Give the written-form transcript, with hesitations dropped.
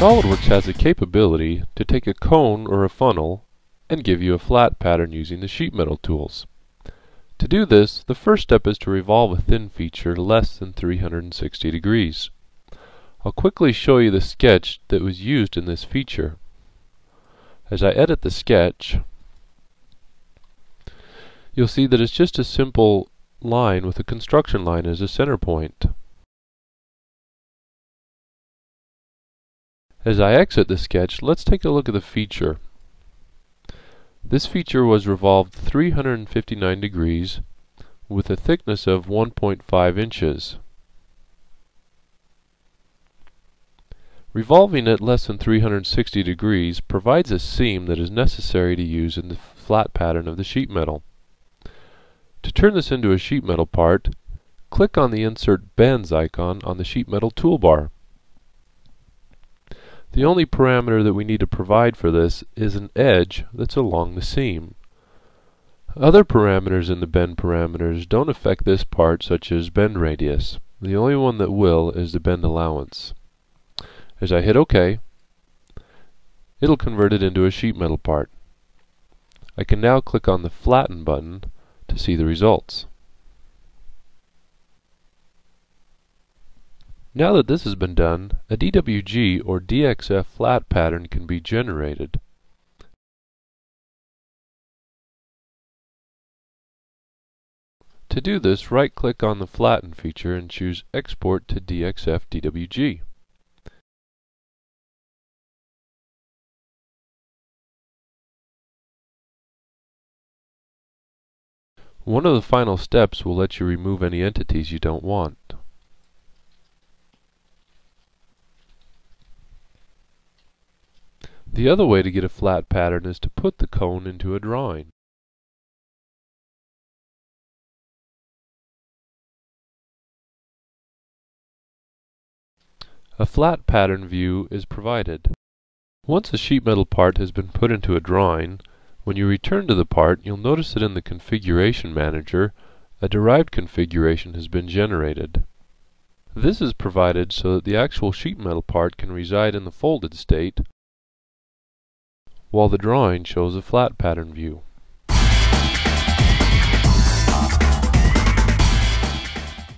SOLIDWORKS has the capability to take a cone or a funnel and give you a flat pattern using the sheet metal tools. To do this, the first step is to revolve a thin feature less than 360 degrees. I'll quickly show you the sketch that was used in this feature. As I edit the sketch, you'll see that it's just a simple line with a construction line as a center point. As I exit the sketch, let's take a look at the feature. This feature was revolved 359 degrees with a thickness of 1.5 inches. Revolving at less than 360 degrees provides a seam that is necessary to use in the flat pattern of the sheet metal. To turn this into a sheet metal part, click on the Insert Bends icon on the sheet metal toolbar. The only parameter that we need to provide for this is an edge that's along the seam. Other parameters in the bend parameters don't affect this part, such as bend radius. The only one that will is the bend allowance. As I hit OK, it'll convert it into a sheet metal part. I can now click on the Flatten button to see the results. Now that this has been done, a DWG or DXF flat pattern can be generated. To do this, right-click on the Flatten feature and choose Export to DXF DWG. One of the final steps will let you remove any entities you don't want. The other way to get a flat pattern is to put the cone into a drawing. A flat pattern view is provided. Once a sheet metal part has been put into a drawing, when you return to the part, you'll notice that in the Configuration Manager, a derived configuration has been generated. This is provided so that the actual sheet metal part can reside in the folded state, while the drawing shows a flat pattern view.